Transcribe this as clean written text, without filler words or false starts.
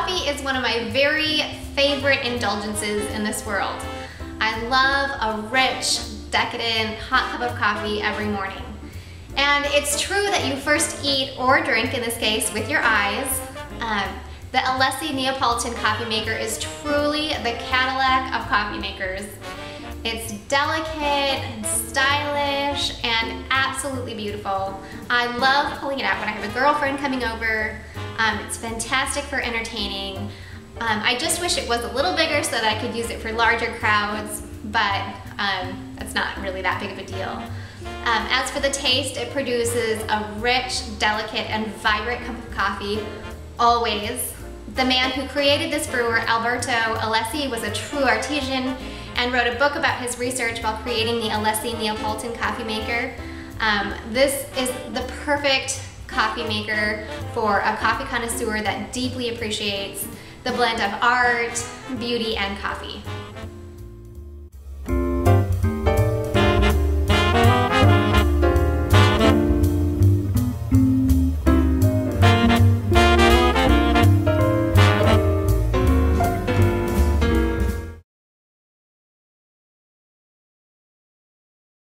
Coffee is one of my very favorite indulgences in this world. I love a rich, decadent, hot cup of coffee every morning. And it's true that you first eat or drink, in this case, with your eyes. The Alessi Neapolitan coffee maker is truly the Cadillac of coffee makers. It's delicate and stylish and absolutely beautiful. I love pulling it out when I have a girlfriend coming over. It's fantastic for entertaining. I just wish it was a little bigger so that I could use it for larger crowds, but it's not really that big of a deal. As for the taste, it produces a rich, delicate, and vibrant cup of coffee, always. The man who created this brewer, Alberto Alessi, was a true artisan and wrote a book about his research while creating the Alessi Neapolitan coffee maker. This is the perfect coffee maker for a coffee connoisseur that deeply appreciates the blend of art, beauty, and coffee.